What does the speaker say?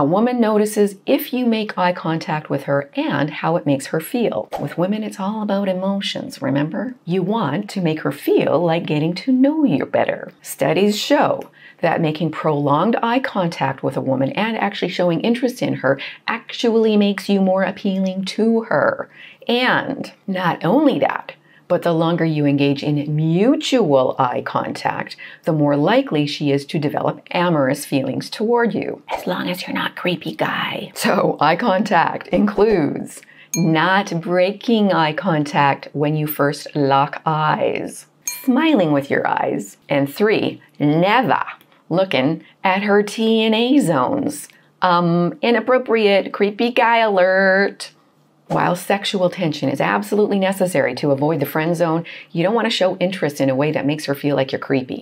A woman notices if you make eye contact with her and how it makes her feel. With women, it's all about emotions, remember? You want to make her feel like getting to know you better. Studies show that making prolonged eye contact with a woman and actually showing interest in her actually makes you more appealing to her. And not only that, but the longer you engage in mutual eye contact, the more likely she is to develop amorous feelings toward you. As long as you're not creepy guy. So eye contact includes not breaking eye contact when you first lock eyes, smiling with your eyes, and 3, never looking at her TNA zones. Inappropriate, creepy guy alert. While sexual tension is absolutely necessary to avoid the friend zone, you don't want to show interest in a way that makes her feel like you're creepy.